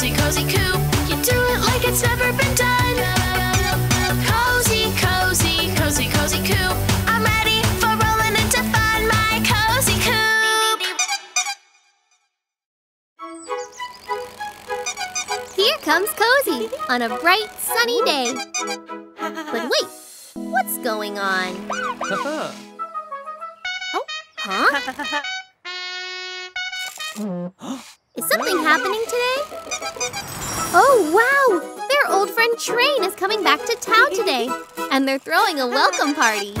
Cozy, cozy coop, you do it like it's never been done. Cozy, cozy, cozy, cozy coop, I'm ready for rolling into fun, my cozy coop. Here comes Cozy on a bright, sunny day. But wait, what's going on? Oh, huh? Is something happening today? Oh, wow! Their old friend Train is coming back to town today, and they're throwing a welcome party.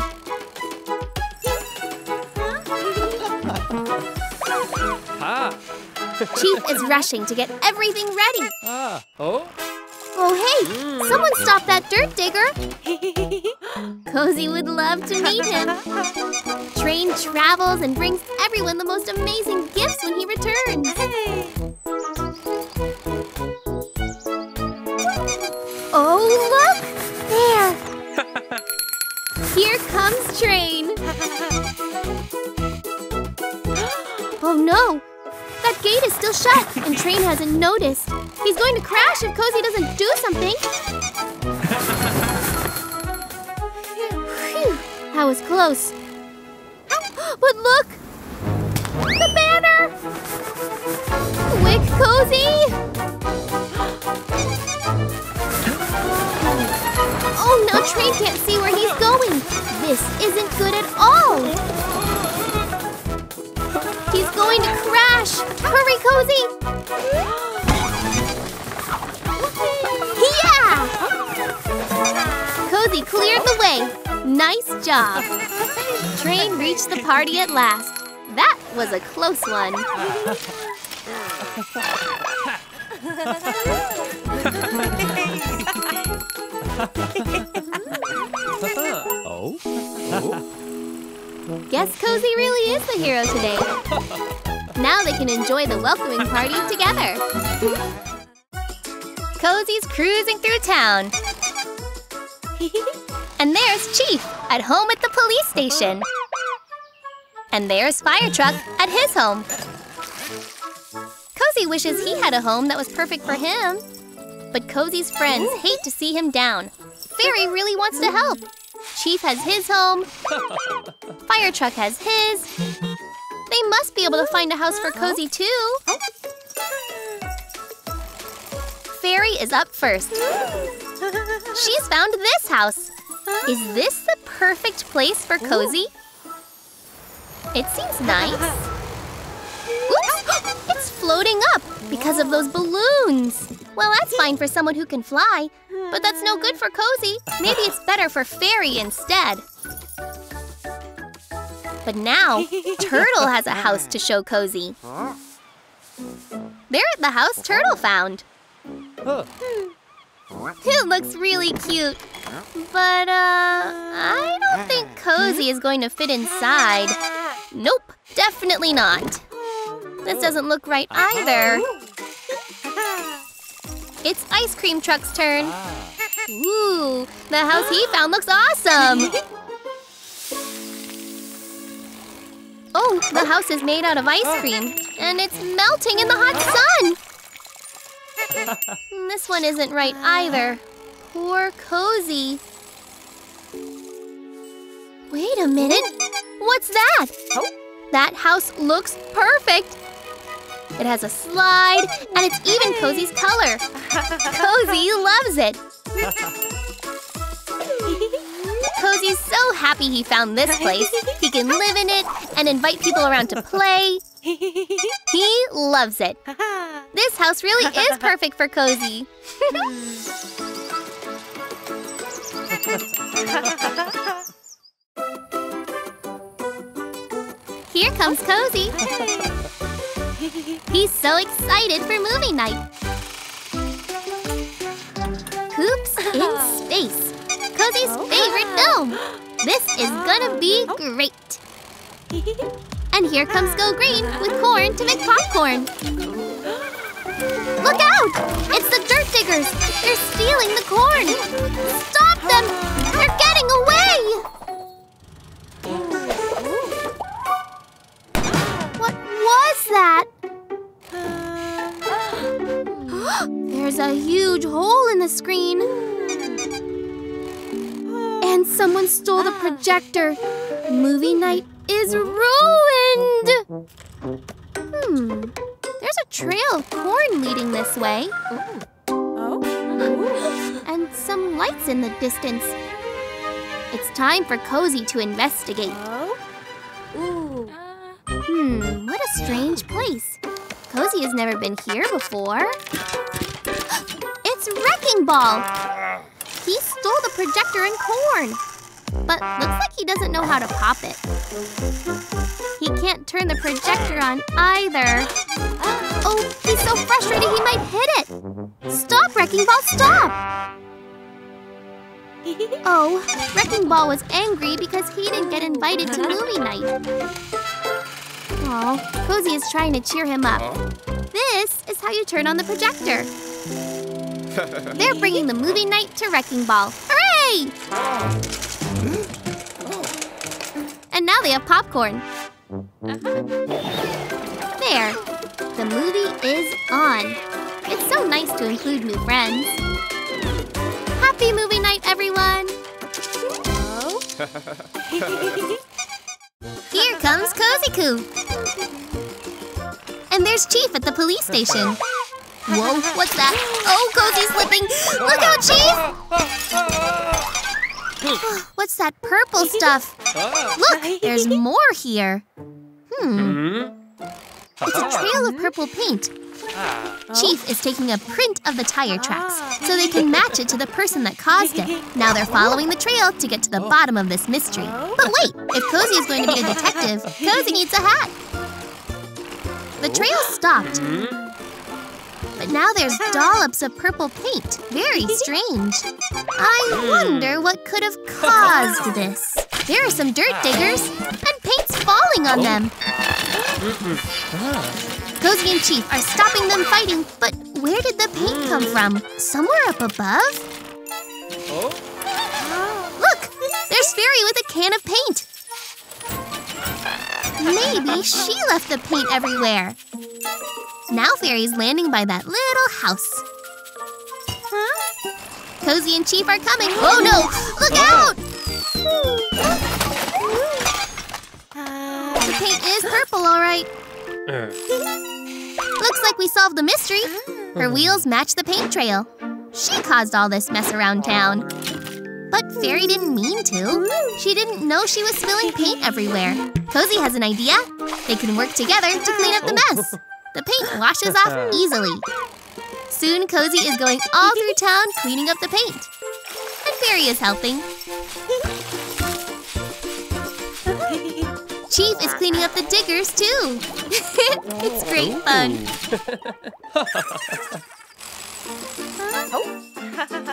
Chief is rushing to get everything ready. Oh, hey! Someone stop that dirt digger! Cozy would love to meet him. Train travels and brings everyone the most amazing gifts when he returns. Hey. Oh, look! There! Here comes Train. Oh, no! That gate is still shut, and Train hasn't noticed. He's going to crash if Cozy doesn't do something. Phew, that was close. But look! The banner! Quick, Cozy! Oh, now Train can't see where he's going! This isn't good at all! He's going to crash! Hurry, Cozy! Yeah! Cozy cleared the way! Nice job! Train reached the party at last. That was a close one. Guess Cozy really is the hero today. Now they can enjoy the welcoming party together. Cozy's cruising through town. And there's Chief at home at the police station. And there's Fire Truck at his home. Cozy wishes he had a home that was perfect for him. But Cozy's friends hate to see him down. Fairy really wants to help. Chief has his home. Fire Truck has his. They must be able to find a house for Cozy too. Fairy is up first. She's found this house. Is this the perfect place for Cozy? It seems nice. Oops! It's floating up because of those balloons. Well, that's fine for someone who can fly, but that's no good for Cozy. Maybe it's better for Fairy instead. But now, Turtle has a house to show Cozy. They're at the house Turtle found. It looks really cute. But, I don't think Cozy is going to fit inside. Nope, definitely not. This doesn't look right either. It's Ice Cream Truck's turn. Ooh, the house he found looks awesome! Oh, the house is made out of ice cream, and it's melting in the hot sun! This one isn't right either. Poor Cozy. Wait a minute. What's that? That house looks perfect. It has a slide, and it's even Cozy's color. Cozy loves it. Cozy's so happy he found this place. He can live in it and invite people around to play. He loves it. This house really is perfect for Cozy. Here comes Cozy. He's so excited for movie night. Hoops in Space, Cozy's favorite film. This is gonna be great. And here comes Go Green with corn to make popcorn. Look out! It's the dirt diggers! They're stealing the corn! Stop them! They're getting away! What was that? There's a huge hole in the screen. And someone stole the projector. Movie night is ruined. There's a trail of corn leading this way. And some lights in the distance. It's time for Cozy to investigate. What a strange place. Cozy has never been here before. It's Wrecking Ball! He stole the projector and corn. But looks like he doesn't know how to pop it. He can't turn the projector on either. Oh, he's so frustrated he might hit it! Stop, Wrecking Ball, stop! Oh, Wrecking Ball was angry because he didn't get invited to movie night. Aw, Cozy is trying to cheer him up. This is how you turn on the projector. They're bringing the movie night to Wrecking Ball. Hooray! And now they have popcorn. There, the movie is on. It's so nice to include new friends. Happy movie night, everyone! Here comes Cozy Coo! And there's Chief at the police station. Whoa, what's that? Oh, Cozy's slipping! Look out, Chief! What's that purple stuff? Look, there's more here. It's a trail of purple paint. Chief is taking a print of the tire tracks so they can match it to the person that caused it. Now they're following the trail to get to the bottom of this mystery. But wait, if Cozy is going to be a detective, Cozy needs a hat. The trail stopped. But now there's dollops of purple paint. Very strange. I wonder what could have caused this. There are some dirt diggers and paint's falling on them. Cozy and Chief are stopping them fighting, but where did the paint come from? Somewhere up above? Look! There's Fairy with a can of paint! Maybe she left the paint everywhere. Now Fairy's landing by that little house. Cozy and Chief are coming. Oh no! Look out! The paint is purple, all right. Looks like we solved the mystery. Her wheels match the paint trail. She caused all this mess around town. But Fairy didn't mean to. She didn't know she was spilling paint everywhere. Cozy has an idea. They can work together to clean up the mess. The paint washes off easily. Soon Cozy is going all through town cleaning up the paint. And Fairy is helping. Chief is cleaning up the diggers, too. It's great fun.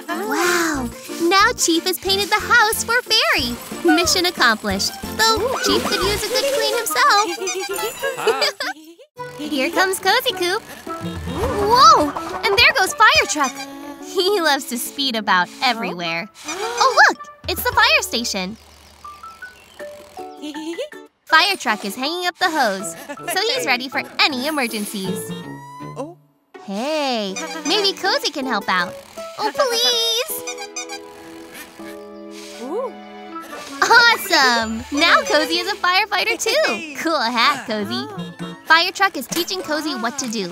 Wow, now Chief has painted the house for Fairy. Mission accomplished. Though Chief could use a good clean himself. Here comes Cozy Coo. Whoa, and there goes Fire Truck. He loves to speed about everywhere. Oh, look, it's the fire station. Fire Truck is hanging up the hose, so he's ready for any emergencies. Hey, maybe Cozy can help out. Oh, please! Awesome! Now Cozy is a firefighter too! Cool hat, Cozy. Fire Truck is teaching Cozy what to do.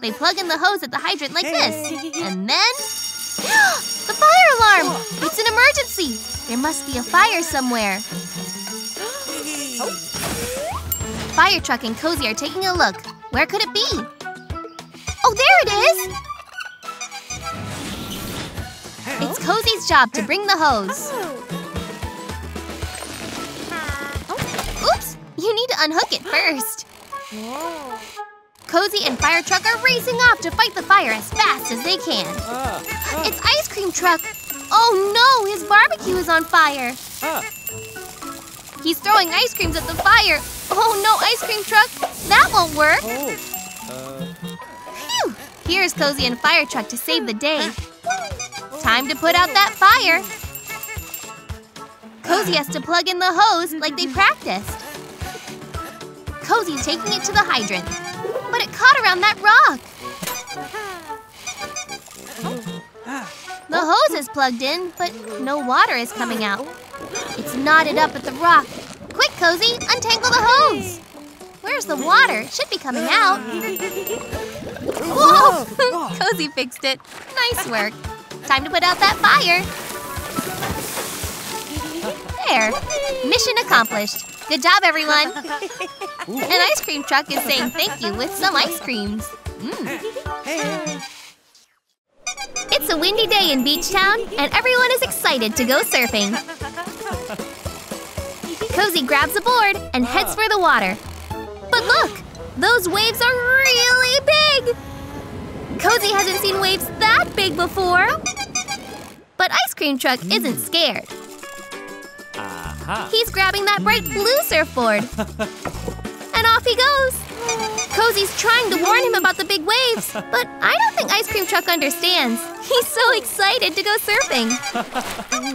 They plug in the hose at the hydrant like this, and then… The fire alarm! It's an emergency! There must be a fire somewhere. Fire Truck and Cozy are taking a look. Where could it be? Oh, there it is! It's Cozy's job to bring the hose. Oops! You need to unhook it first. Cozy and Fire Truck are racing off to fight the fire as fast as they can. It's Ice Cream Truck! Oh no! His barbecue is on fire! He's throwing ice creams at the fire. Oh no, Ice Cream Truck, that won't work. Phew, here's Cozy and Fire Truck to save the day. Time to put out that fire. Cozy has to plug in the hose like they practiced. Cozy's taking it to the hydrant, but it caught around that rock. hose is plugged in, but no water is coming out. It's knotted up at the rock. Quick, Cozy, untangle the hose. Where's the water? It should be coming out. Whoa! Cozy fixed it. Nice work. Time to put out that fire. There. Mission accomplished. Good job, everyone. An ice cream truck is saying thank you with some ice creams. It's a windy day in Beach Town, and everyone is excited to go surfing. Cozy grabs a board and heads for the water. But look! Those waves are really big! Cozy hasn't seen waves that big before! But Ice Cream Truck isn't scared. He's grabbing that bright blue surfboard. And off he goes! Cozy's trying to warn him about the big waves, but I don't think Ice Cream Truck understands. He's so excited to go surfing.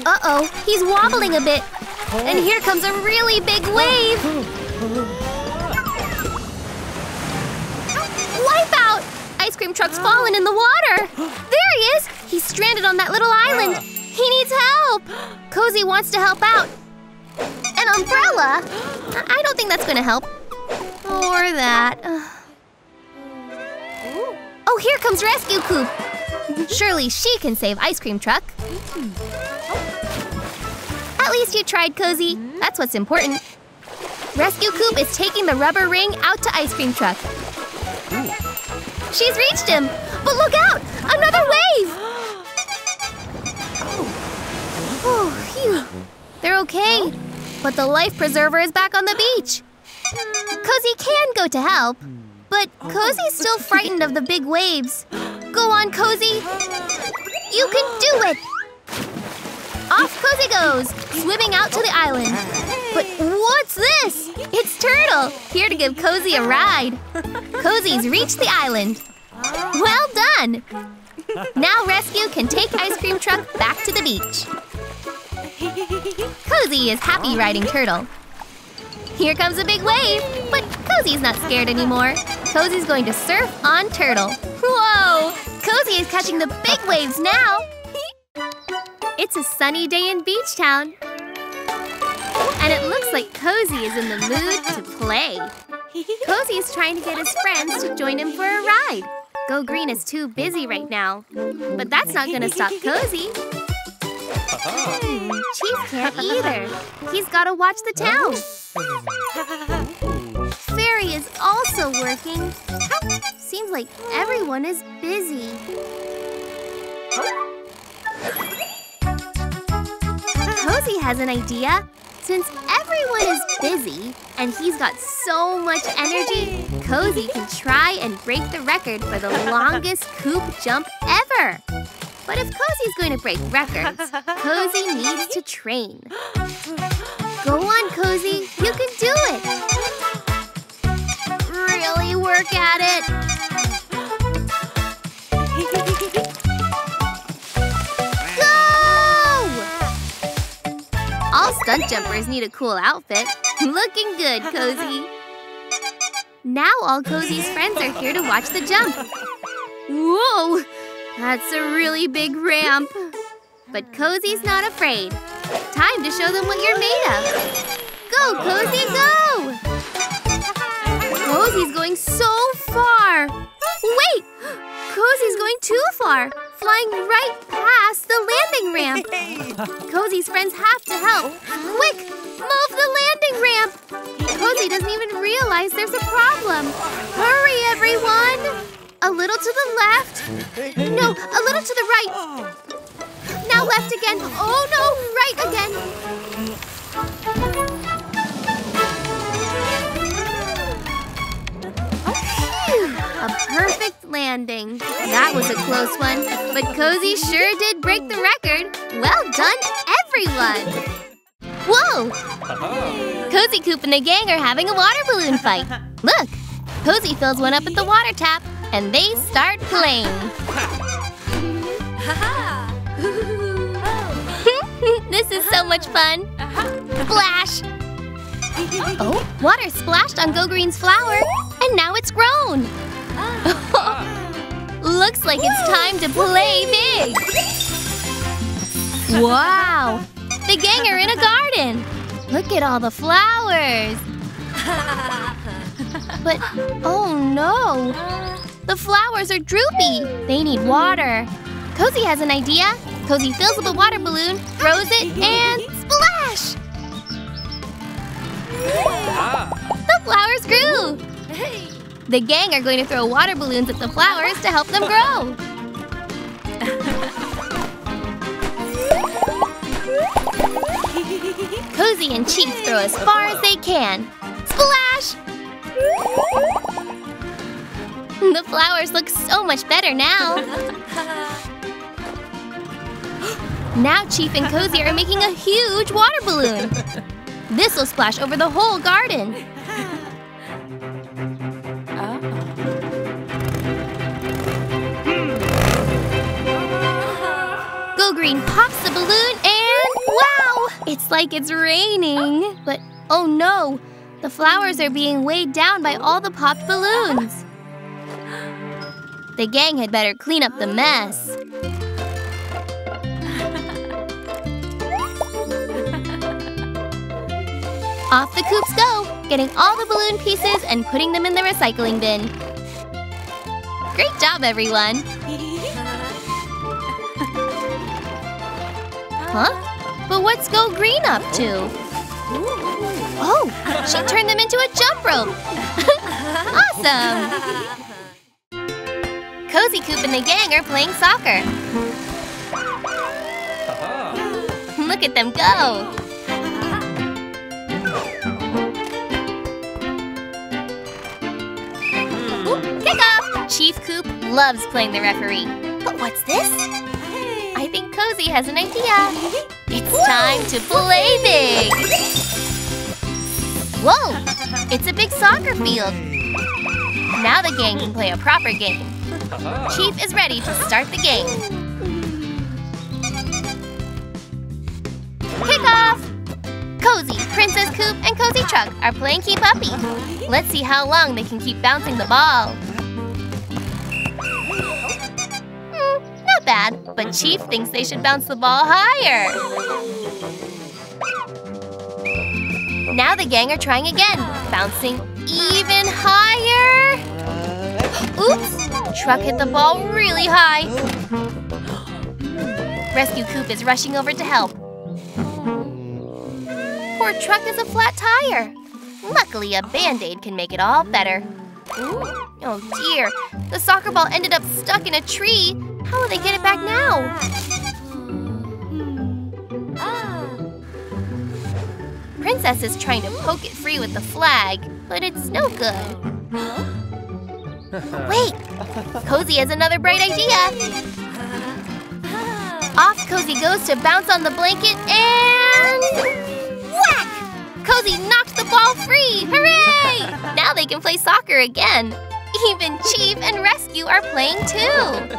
Uh-oh, he's wobbling a bit. And here comes a really big wave! Wipe out! Ice Cream Truck's fallen in the water! There he is! He's stranded on that little island! He needs help! Cozy wants to help out. An umbrella? I don't think that's gonna help. Or that. Oh, here comes Rescue Coop! Surely she can save Ice Cream Truck. At least you tried, Cozy. That's what's important. Rescue Coop is taking the rubber ring out to Ice Cream Truck. She's reached him! But look out! Another wave! Oh, phew. They're okay. But the life preserver is back on the beach. Cozy can go to help, but Cozy's still frightened of the big waves. Go on, Cozy! You can do it! Off Cozy goes, swimming out to the island. But what's this? It's Turtle, here to give Cozy a ride. Cozy's reached the island. Well done! Now Rescue can take Ice Cream Truck back to the beach. Cozy is happy riding Turtle. Here comes a big wave, but Cozy's not scared anymore. Cozy's going to surf on Turtle. Whoa! Cozy is catching the big waves now. It's a sunny day in Beach Town. And it looks like Cozy is in the mood to play. Cozy is trying to get his friends to join him for a ride. Go Green is too busy right now. But that's not gonna stop Cozy. Chief can't either. He's gotta watch the town. Fairy is also working. Seems like everyone is busy. Cozy has an idea. Since everyone is busy and he's got so much energy, Cozy can try and break the record for the longest coop jump ever. But if Cozy's going to break records, Cozy needs to train. Go on, Cozy, you can do it! Really work at it! Go! All stunt jumpers need a cool outfit. Looking good, Cozy! Now all Cozy's friends are here to watch the jump. Whoa! That's a really big ramp. But Cozy's not afraid. Time to show them what you're made of. Go, Cozy, go! Cozy's going so far. Wait! Cozy's going too far, flying right past the landing ramp. Cozy's friends have to help. Quick, move the landing ramp. Cozy doesn't even realize there's a problem. Hurry, everyone! A little to the left. No, a little to the right. Now left again. Oh no, right again. Phew, a perfect landing. That was a close one, but Cozy sure did break the record. Well done, everyone. Whoa! Cozy Coop and the gang are having a water balloon fight. Look, Cozy fills one up at the water tap. And they start playing. This is so much fun. Splash! Oh, water splashed on Go Green's flower, and now it's grown. Looks like it's time to play big. Wow! The gang are in a garden! Look at all the flowers! But, oh no! The flowers are droopy! They need water! Cozy has an idea! Cozy fills up a water balloon, throws it, and splash! The flowers grew! The gang are going to throw water balloons at the flowers to help them grow! Cozy and Chief throw as far as they can. Splash! The flowers look so much better now. Now Chief and Cozy are making a huge water balloon. This will splash over the whole garden. Go Green pops the balloon and wow! It's like it's raining. But oh no! The flowers are being weighed down by all the popped balloons. The gang had better clean up the mess. Off the coops go, getting all the balloon pieces and putting them in the recycling bin. Great job, everyone! Huh? But what's Go Green up to? Oh, she turned them into a jump rope! Awesome! Cozy Coop and the gang are playing soccer. Look at them go! Kickoff! Chief Coop loves playing the referee. But what's this? I think Cozy has an idea. It's time to play big! Whoa! It's a big soccer field! Now the gang can play a proper game. Chief is ready to start the game. Kickoff! Cozy, Princess Coop, and Cozy Truck are playing Keep Uppy. Let's see how long they can keep bouncing the ball. Not bad, but Chief thinks they should bounce the ball higher. Now the gang are trying again, bouncing even higher! Oops! Truck hit the ball really high! Rescue Coop is rushing over to help. Poor Truck has a flat tire. Luckily, a Band-Aid can make it all better. Oh dear, the soccer ball ended up stuck in a tree. How will they get it back now? Princess is trying to poke it free with the flag, but it's no good. Wait! Cozy has another bright idea! Off Cozy goes to bounce on the blanket and… whack! Cozy knocked the ball free! Hooray! Now they can play soccer again! Even Chief and Rescue are playing too!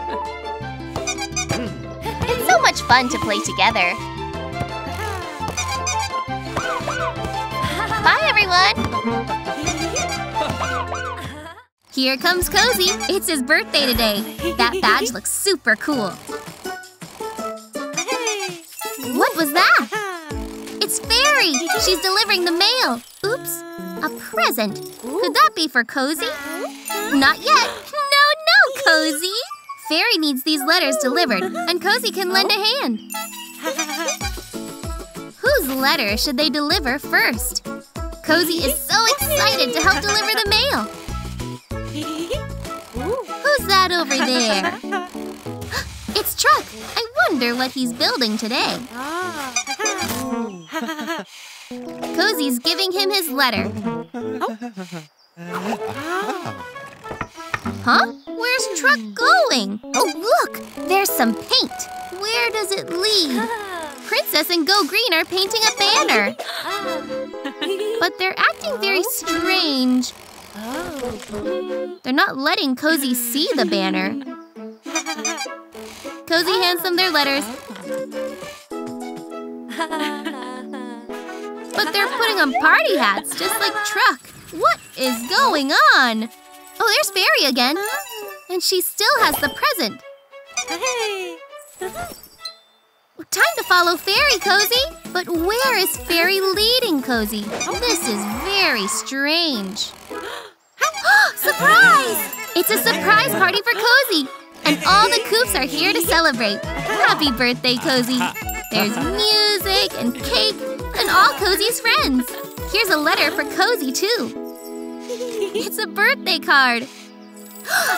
It's so much fun to play together! Bye, everyone! Here comes Cozy! It's his birthday today! That badge looks super cool! What was that? It's Fairy! She's delivering the mail! Oops! A present! Could that be for Cozy? Not yet! No, no, Cozy! Fairy needs these letters delivered, and Cozy can lend a hand! Whose letter should they deliver first? Cozy is so excited to help deliver the mail! Who's that over there? It's Truck! I wonder what he's building today. Cozy's giving him his letter. Huh? Where's Truck going? Oh, look! There's some paint! Where does it lead? Princess and Go Green are painting a banner! But they're acting very strange. They're not letting Cozy see the banner. Cozy hands them their letters. But they're putting on party hats, just like Truck. What is going on? Oh, there's Fairy again. And she still has the present. Time to follow Fairy, Cozy! But where is Fairy leading, Cozy? This is very strange. Surprise! It's a surprise party for Cozy! And all the Coops are here to celebrate. Happy birthday, Cozy! There's music and cake and all Cozy's friends. Here's a letter for Cozy, too. It's a birthday card.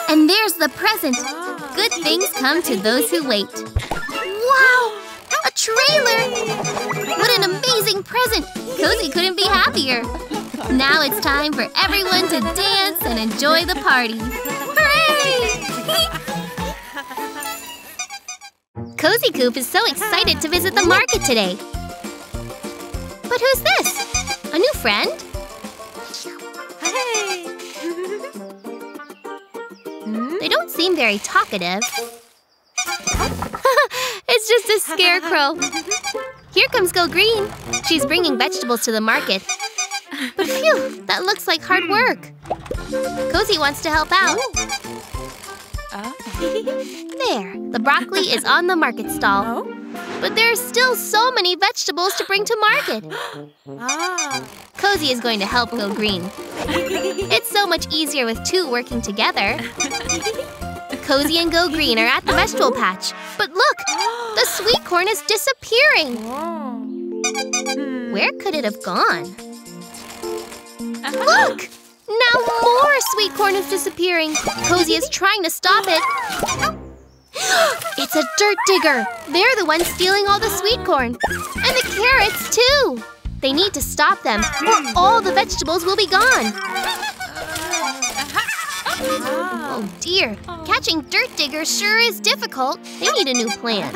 And there's the present. Good things come to those who wait. Wow! A trailer! What an amazing present! Cozy couldn't be happier. Now it's time for everyone to dance and enjoy the party. Hooray! Cozy Coop is so excited to visit the market today. But who's this? A new friend? They don't seem very talkative. It's just a scarecrow. Here comes Go Green. She's bringing vegetables to the market. But phew, that looks like hard work. Cozy wants to help out. There, the broccoli is on the market stall. But there are still so many vegetables to bring to market. Cozy is going to help Go Green. It's so much easier with two working together. Cozy and Go Green are at the vegetable patch. But look, the sweet corn is disappearing. Where could it have gone? Look! Now more sweet corn is disappearing. Cozy is trying to stop it. It's a dirt digger. They're the ones stealing all the sweet corn. And the carrots, too. They need to stop them, or all the vegetables will be gone. Oh dear, catching dirt diggers sure is difficult. They need a new plan.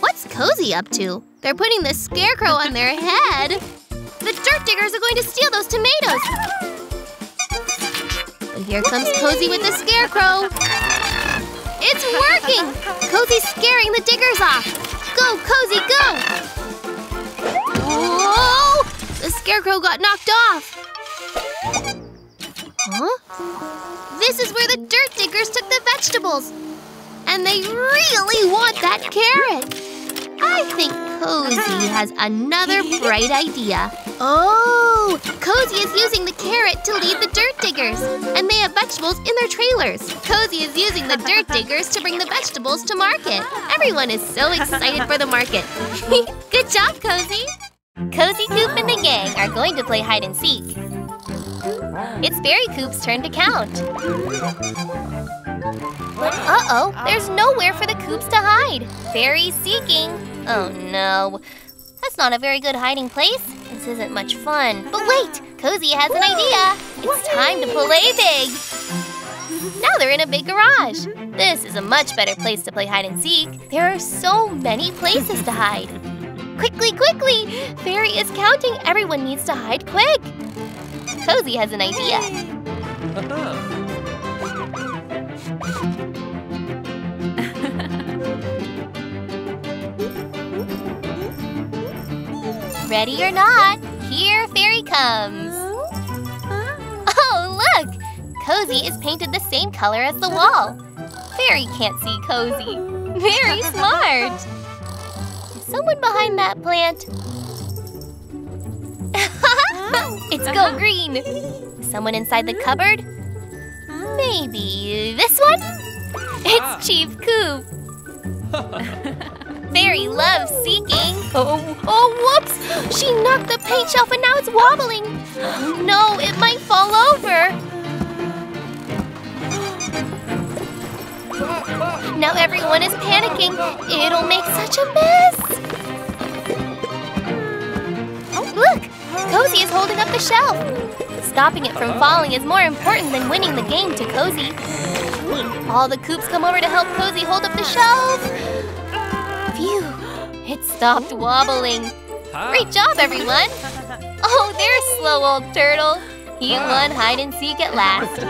What's Cozy up to? They're putting the scarecrow on their head. The dirt diggers are going to steal those tomatoes. But here comes Cozy with the scarecrow. It's working! Cozy's scaring the diggers off. Go, Cozy, go! Whoa! The scarecrow got knocked off. Huh? This is where the dirt diggers took the vegetables. And they really want that carrot. I think Cozy has another bright idea. Oh! Cozy is using the carrot to lead the dirt diggers. And they have vegetables in their trailers. Cozy is using the dirt diggers to bring the vegetables to market. Everyone is so excited for the market. Good job, Cozy! Cozy Coop and the gang are going to play hide and seek. It's Fairy Coop's turn to count. Uh-oh, there's nowhere for the Coops to hide. Fairy's seeking. Oh no, that's not a very good hiding place. This isn't much fun. But wait, Cozy has an idea. It's time to play big. Now they're in a big garage. This is a much better place to play hide and seek. There are so many places to hide. Quickly, quickly! Fairy is counting. Everyone needs to hide quick. Cozy has an idea. Ready or not, here Fairy comes. Oh, look! Cozy is painted the same color as the wall. Fairy can't see Cozy. Very smart. Is someone behind that plant? It's Go Green! Someone inside the cupboard? Maybe this one? It's Chief Coop! Fairy loves seeking! Oh, whoops! She knocked the paint shelf and now it's wobbling! No, it might fall over! Now everyone is panicking! It'll make such a mess! Oh, look! Cozy is holding up the shelf. Stopping it from falling is more important than winning the game to Cozy. All the Coops come over to help Cozy hold up the shelf. Phew, it stopped wobbling. Great job, everyone. Oh, there's slow old turtle. He won hide and seek at last.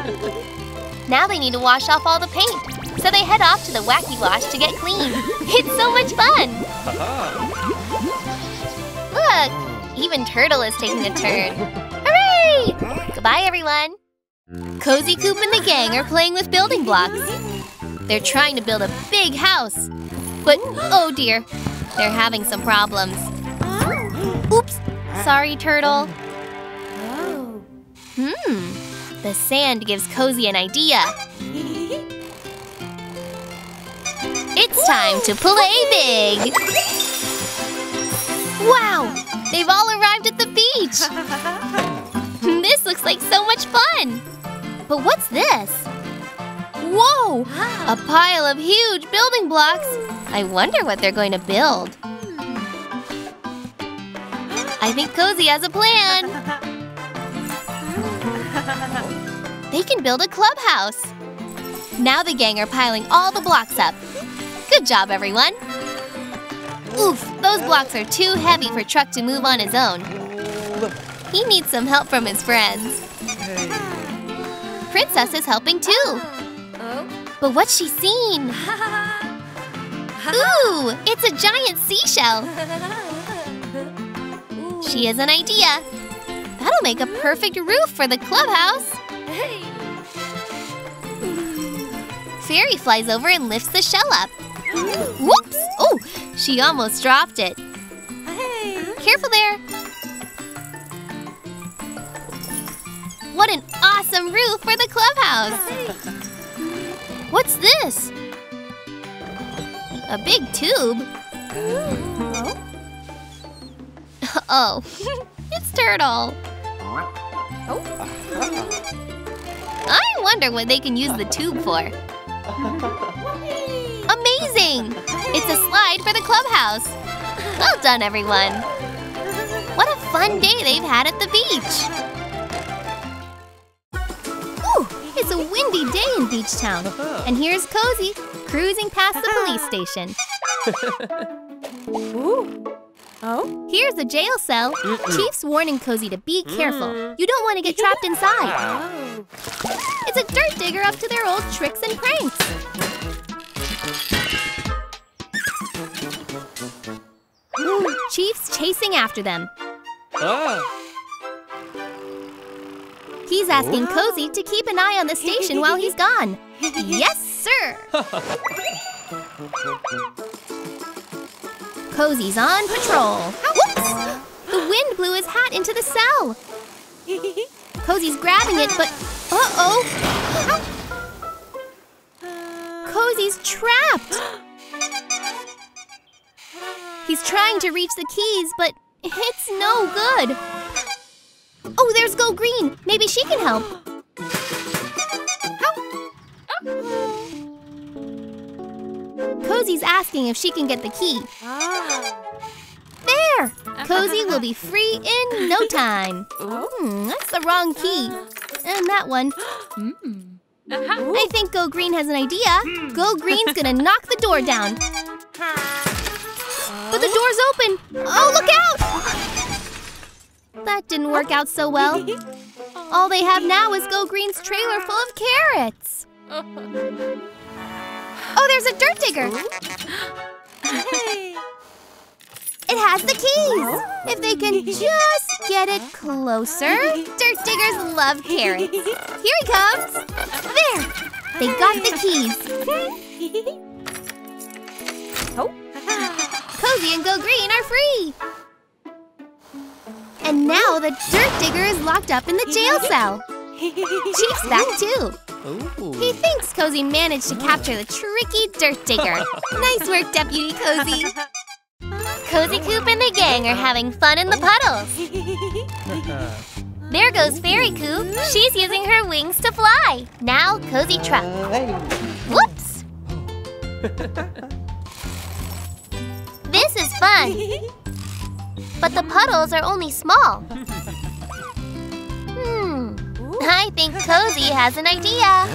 Now they need to wash off all the paint. So they head off to the wacky wash to get clean. It's so much fun. Look. Even Turtle is taking a turn. Hooray! Goodbye, everyone. Cozy Coop and the gang are playing with building blocks. They're trying to build a big house. But oh dear, They're having some problems. Oops! Sorry, turtle. The sand gives Cozy an idea. It's time to play big! Wow! They've all arrived at the beach! This looks like so much fun! But what's this? Whoa! A pile of huge building blocks! I wonder what they're going to build. I think Cozy has a plan! They can build a clubhouse! Now the gang are piling all the blocks up. Good job, everyone! Oof, those blocks are too heavy for Truck to move on his own. He needs some help from his friends. Princess is helping too! But what's she seen? Ooh, it's a giant seashell! She has an idea! That'll make a perfect roof for the clubhouse! Fairy flies over and lifts the shell up. Whoops! Oh, she almost dropped it. Careful there! What an awesome roof for the clubhouse! What's this? A big tube? Uh-oh, it's Turtle! I wonder what they can use the tube for. Amazing! It's a slide for the clubhouse. Well done, everyone. What a fun day they've had at the beach. Ooh, it's a windy day in Beach Town. And here's Cozy cruising past the police station. Ooh. Oh? Here's a jail cell. Chief's warning Cozy to be careful. You don't want to get trapped inside. It's a dirt digger up to their old tricks and pranks. Ooh, Chief's chasing after them. He's asking Cozy to keep an eye on the station while he's gone. Yes, sir! Cozy's on patrol. Whoops! The wind blew his hat into the cell. Cozy's grabbing it, but uh-oh! Cozy's trapped! He's trying to reach the keys, but it's no good. Oh, there's Go Green. Maybe she can help. Cozy's asking if she can get the key. There! Cozy will be free in no time. That's the wrong key. And that one. I think Go Green has an idea. Go Green's gonna knock the door down. But the door's open! Oh, look out! That didn't work out so well. All they have now is Go Green's trailer full of carrots. Oh, there's a dirt digger! It has the keys! If they can just get it closer… Dirt diggers love carrots! Here he comes! There! They got the keys! Cozy and Go Green are free! And now the dirt digger is locked up in the jail cell! Chief's back too! He thinks Cozy managed to capture the tricky dirt digger. Nice work, Deputy Cozy. Cozy Coop and the gang are having fun in the puddles. There goes Fairy Coop. She's using her wings to fly. Now Cozy Truck. Whoops! This is fun. But the puddles are only small. I think Cozy has an idea!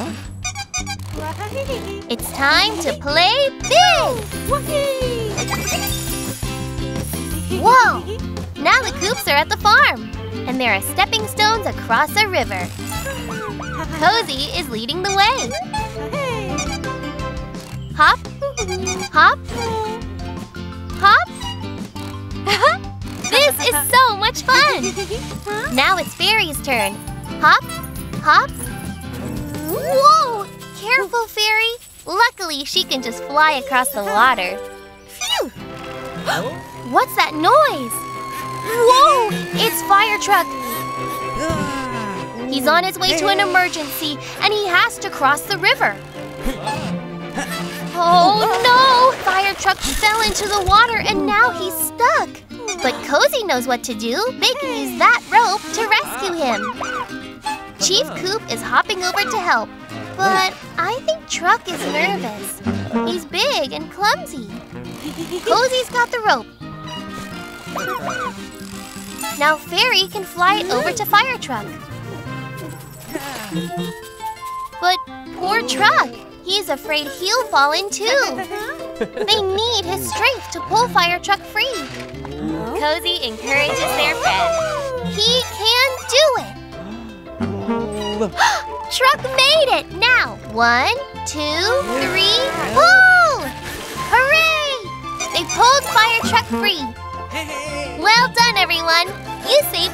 It's time to play big! Whoa! Now the Coops are at the farm! And there are stepping stones across a river! Cozy is leading the way! Hop! Hop! Hop! This is so much fun! Now it's Fairy's turn! Hop, hop. Whoa! Careful, Fairy. Luckily, she can just fly across the water. Phew! What's that noise? Whoa! It's Fire Truck! He's on his way to an emergency, and he has to cross the river. Oh no! Fire Truck fell into the water, and now he's stuck. But Cozy knows what to do. They can use that rope to rescue him. Chief Coop is hopping over to help. But I think Truck is nervous. He's big and clumsy. Cozy's got the rope. Now Fairy can fly it over to Fire Truck. But poor Truck, he's afraid he'll fall in too. They need his strength to pull Fire Truck free. Cozy encourages their friend. He can do it! Truck made it! Now, 1, 2, 3, pull! Hooray! They pulled Fire Truck free. Well done, everyone. You saved